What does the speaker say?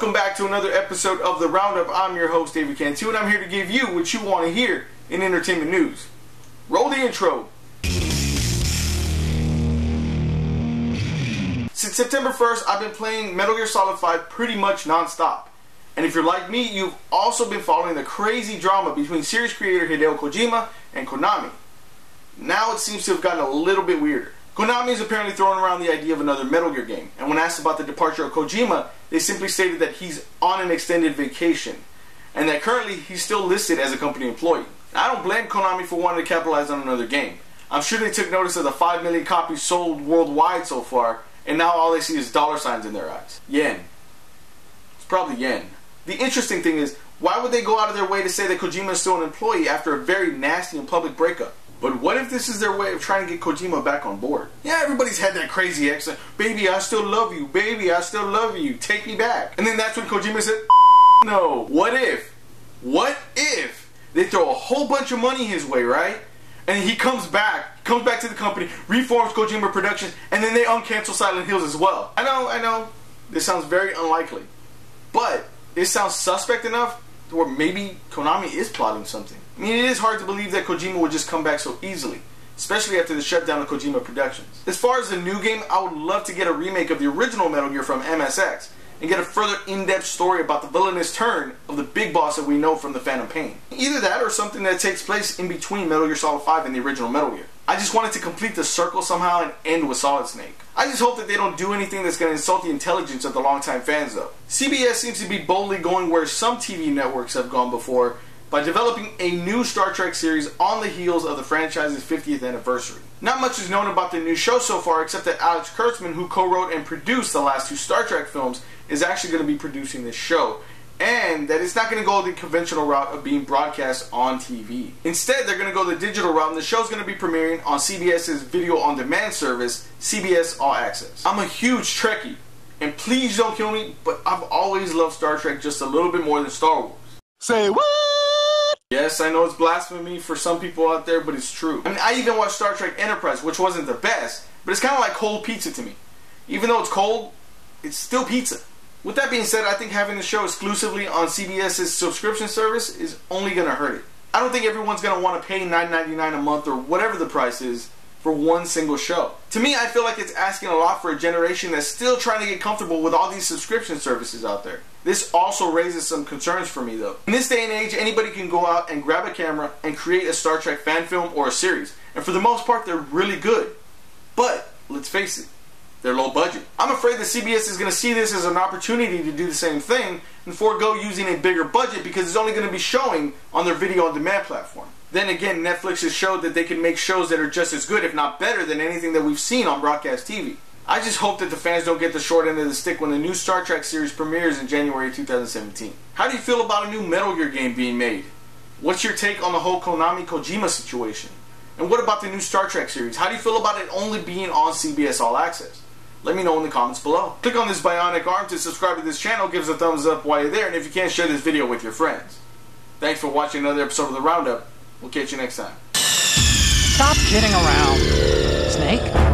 Welcome back to another episode of The Roundup. I'm your host, David Cantu, and I'm here to give you what you want to hear in entertainment news. Roll the intro. Since September 1st, I've been playing Metal Gear Solid V pretty much non-stop. And if you're like me, you've also been following the crazy drama between series creator Hideo Kojima and Konami. Now it seems to have gotten a little bit weirder. Konami is apparently throwing around the idea of another Metal Gear game, and when asked about the departure of Kojima, they simply stated that he's on an extended vacation, and that currently he's still listed as a company employee. I don't blame Konami for wanting to capitalize on another game. I'm sure they took notice of the 5 million copies sold worldwide so far, and now all they see is dollar signs in their eyes. Yen. It's probably yen. The interesting thing is, why would they go out of their way to say that Kojima is still an employee after a very nasty and public breakup? But what if this is their way of trying to get Kojima back on board? Yeah, everybody's had that crazy accent. Baby, I still love you. Baby, I still love you. Take me back. And then that's when Kojima said, no. What if they throw a whole bunch of money his way, right? And he comes back to the company, reforms Kojima Productions, and then they uncancel Silent Hills as well. I know, this sounds very unlikely. But it sounds suspect enough where maybe Konami is plotting something. I mean, it is hard to believe that Kojima would just come back so easily, especially after the shutdown of Kojima Productions. As far as the new game, I would love to get a remake of the original Metal Gear from MSX and get a further in-depth story about the villainous turn of the big boss that we know from The Phantom Pain. Either that or something that takes place in between Metal Gear Solid V and the original Metal Gear. I just wanted to complete the circle somehow and end with Solid Snake. I just hope that they don't do anything that's going to insult the intelligence of the longtime fans though. CBS seems to be boldly going where some TV networks have gone before by developing a new Star Trek series on the heels of the franchise's 50th anniversary. Not much is known about the new show so far except that Alex Kurtzman, who co-wrote and produced the last two Star Trek films, is actually going to be producing this show, and that it's not going to go the conventional route of being broadcast on TV. Instead, they're going to go the digital route, and the show's going to be premiering on CBS's video on demand service, CBS All Access. I'm a huge Trekkie, and please don't kill me, but I've always loved Star Trek just a little bit more than Star Wars. Say what? Yes, I know it's blasphemy for some people out there, but it's true. I mean, I even watched Star Trek Enterprise, which wasn't the best, but it's kind of like cold pizza to me. Even though it's cold, it's still pizza. With that being said, I think having the show exclusively on CBS's subscription service is only going to hurt it. I don't think everyone's going to want to pay $9.99 a month or whatever the price is for one single show. To me, I feel like it's asking a lot for a generation that's still trying to get comfortable with all these subscription services out there. This also raises some concerns for me though. In this day and age, anybody can go out and grab a camera and create a Star Trek fan film or a series. And for the most part, they're really good. But, let's face it, they're low budget. I'm afraid that CBS is going to see this as an opportunity to do the same thing and forego using a bigger budget because it's only going to be showing on their video on demand platform. Then again, Netflix has showed that they can make shows that are just as good, if not better, than anything that we've seen on broadcast TV. I just hope that the fans don't get the short end of the stick when the new Star Trek series premieres in January 2017. How do you feel about a new Metal Gear game being made? What's your take on the whole Konami-Kojima situation? And what about the new Star Trek series? How do you feel about it only being on CBS All Access? Let me know in the comments below. Click on this bionic arm to subscribe to this channel, give us a thumbs up while you're there, and if you can, share this video with your friends. Thanks for watching another episode of The Roundup. We'll catch you next time. Stop kidding around, Snake.